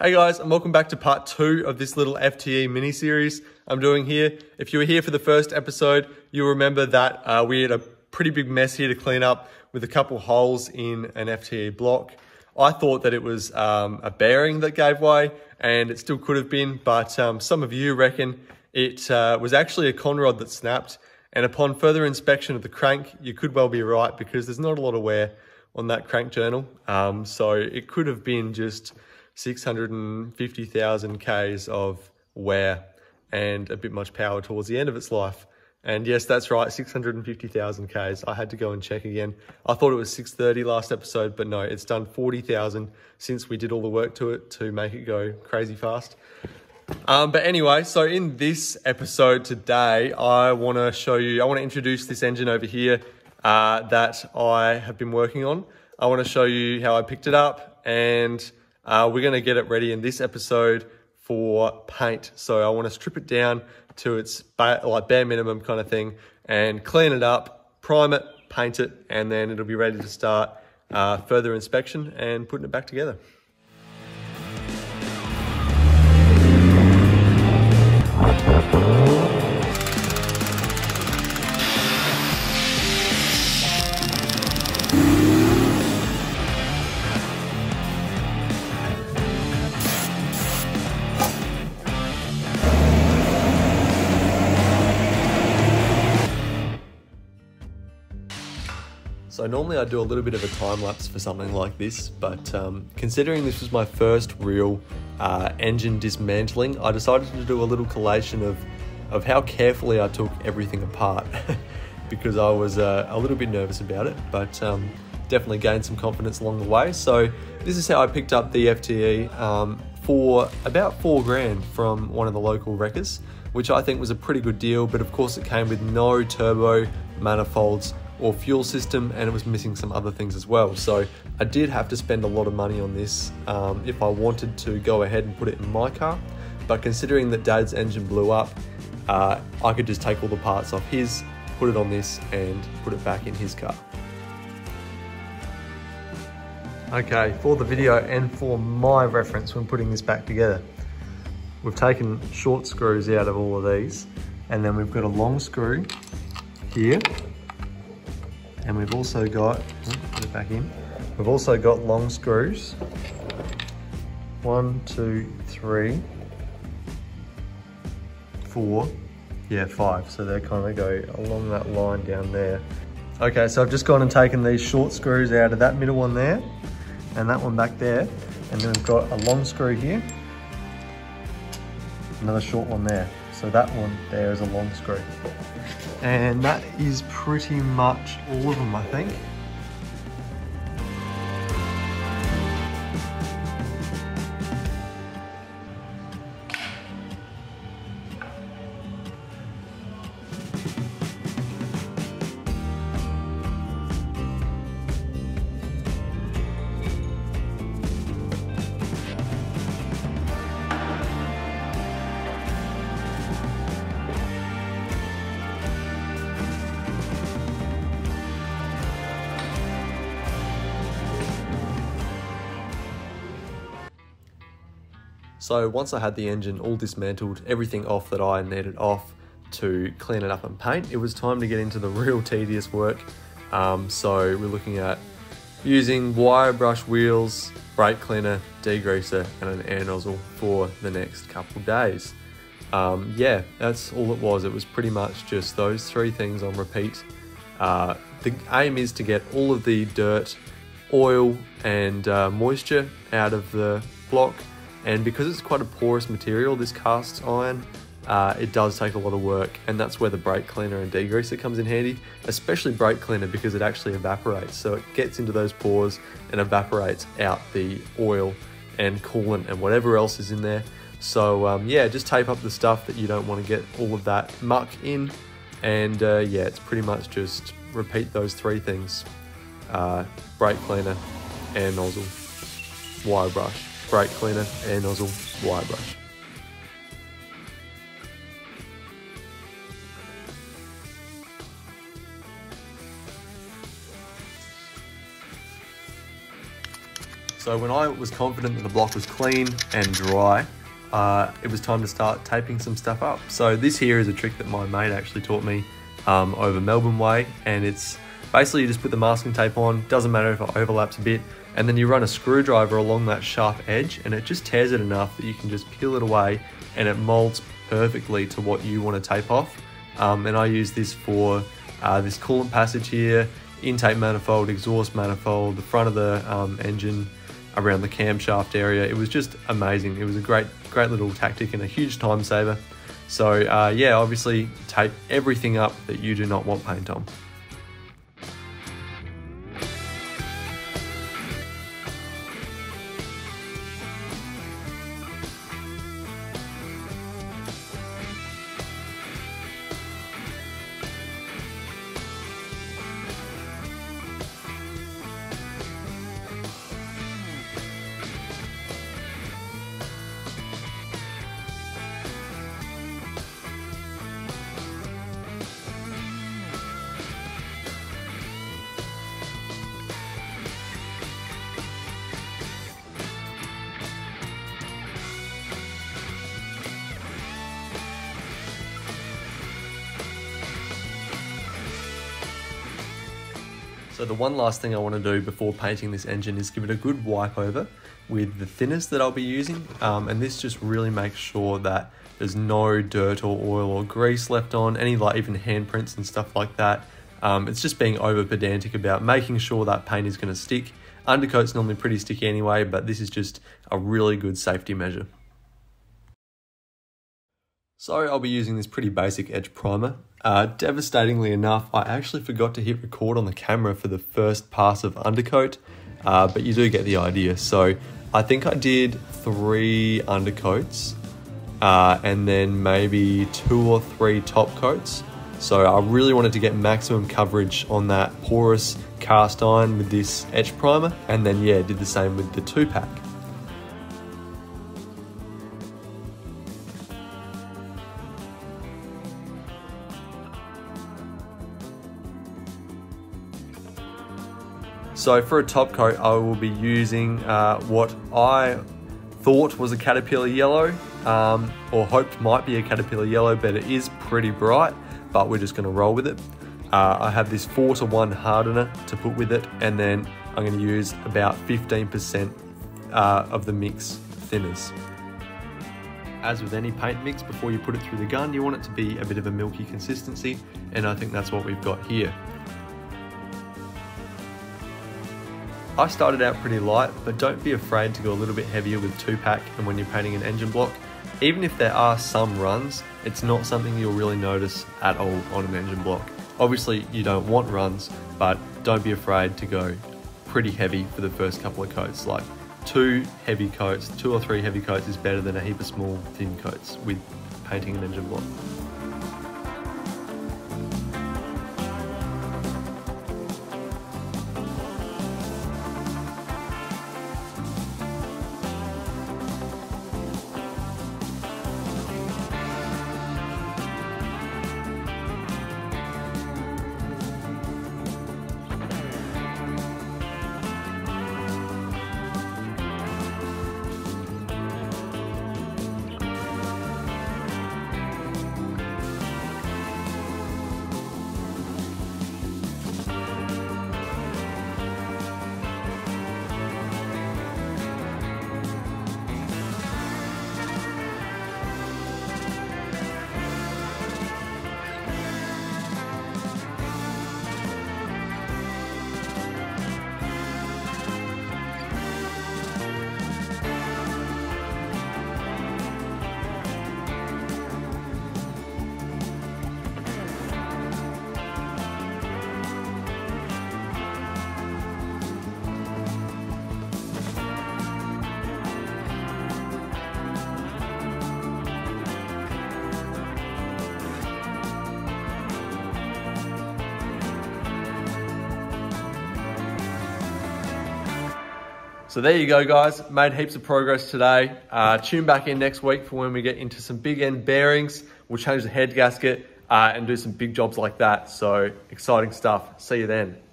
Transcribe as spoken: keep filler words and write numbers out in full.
Hey guys, and welcome back to part two of this little F T E mini series I'm doing here. If you were here for the first episode, you'll remember that uh, we had a pretty big mess here to clean up with a couple holes in an F T E block. I thought that it was um, a bearing that gave way, and it still could have been, but um, some of you reckon it uh, was actually a con rod that snapped, and upon further inspection of the crank, you could well be right because there's not a lot of wear on that crank journal. Um, so it could have been just six hundred fifty thousand Ks of wear and a bit much power towards the end of its life. And yes, that's right, six hundred fifty thousand Ks. I had to go and check again. I thought it was six thirty last episode, but no, it's done forty thousand since we did all the work to it to make it go crazy fast. Um, but anyway, so in this episode today, I wanna show you, I wanna introduce this engine over here uh, that I have been working on. I wanna show you how I picked it up, and Uh, we're going to get it ready in this episode for paint. So I want to strip it down to its ba like bare minimum kind of thing and clean it up, prime it, paint it, and then it'll be ready to start uh, further inspection and putting it back together. So normally I do a little bit of a time lapse for something like this, but um, considering this was my first real uh, engine dismantling, I decided to do a little collation of, of how carefully I took everything apart because I was uh, a little bit nervous about it, but um, definitely gained some confidence along the way. So this is how I picked up the F T E um, for about four grand from one of the local wreckers, which I think was a pretty good deal, but of course it came with no turbo, manifolds, or fuel system, and it was missing some other things as well. So I did have to spend a lot of money on this um, if I wanted to go ahead and put it in my car, but considering that Dad's engine blew up, uh, I could just take all the parts off his, put it on this, and put it back in his car. Okay, for the video and for my reference when putting this back together, we've taken short screws out of all of these, and then we've got a long screw here, and we've also got, put it back in, we've also got long screws, one, two, three, four, yeah, five. So they kind of go along that line down there. Okay, so I've just gone and taken these short screws out of that middle one there, and that one back there, and then we've got a long screw here, another short one there. So that one there is a long screw. And that is pretty much all of them, I think. So once I had the engine all dismantled, everything off that I needed off to clean it up and paint, it was time to get into the real tedious work. Um, so we're looking at using wire brush wheels, brake cleaner, degreaser, and an air nozzle for the next couple days. Um, yeah, that's all it was. It was pretty much just those three things on repeat. Uh, the aim is to get all of the dirt, oil, and uh, moisture out of the block. And because it's quite a porous material, this cast iron, uh, it does take a lot of work, and that's where the brake cleaner and degreaser comes in handy, especially brake cleaner because it actually evaporates. So it gets into those pores and evaporates out the oil and coolant and whatever else is in there. So um, yeah, just tape up the stuff that you don't want to get all of that muck in. And uh, yeah, it's pretty much just repeat those three things. Uh, brake cleaner, air nozzle, wire brush. Brake cleaner, air nozzle, wire brush. So when I was confident that the block was clean and dry, uh, it was time to start taping some stuff up. So this here is a trick that my mate actually taught me um, over Melbourne way, and it's basically you just put the masking tape on, doesn't matter if it overlaps a bit, and then you run a screwdriver along that sharp edge and it just tears it enough that you can just peel it away and it molds perfectly to what you want to tape off. Um, and I use this for uh, this coolant passage here, intake manifold, exhaust manifold, the front of the um, engine, around the camshaft area. It was just amazing. It was a great, great little tactic and a huge time saver. So uh, yeah, obviously tape everything up that you do not want paint on. So the one last thing I want to do before painting this engine is give it a good wipe over with the thinners that I'll be using, um, and this just really makes sure that there's no dirt or oil or grease left on, any like even handprints and stuff like that. Um, it's just being over pedantic about making sure that paint is going to stick. Undercoat's normally pretty sticky anyway, but this is just a really good safety measure. So I'll be using this pretty basic edge primer. Uh, devastatingly enough, I actually forgot to hit record on the camera for the first pass of undercoat, uh, but you do get the idea. So I think I did three undercoats uh, and then maybe two or three top coats. So I really wanted to get maximum coverage on that porous cast iron with this etch primer, and then yeah, did the same with the two pack. So for a top coat, I will be using uh, what I thought was a caterpillar yellow, um, or hoped might be a caterpillar yellow, but it is pretty bright, but we're just gonna roll with it. Uh, I have this four to one hardener to put with it, and then I'm gonna use about fifteen percent uh, of the mix thinners. As with any paint mix, before you put it through the gun, you want it to be a bit of a milky consistency, and I think that's what we've got here. I started out pretty light, but don't be afraid to go a little bit heavier with two pack and when you're painting an engine block. Even if there are some runs, it's not something you'll really notice at all on an engine block. Obviously you don't want runs, but don't be afraid to go pretty heavy for the first couple of coats. Like two heavy coats, two or three heavy coats is better than a heap of small thin coats with painting an engine block. So there you go guys, made heaps of progress today. Uh, tune back in next week for when we get into some big end bearings. We'll change the head gasket uh, and do some big jobs like that. So exciting stuff, see you then.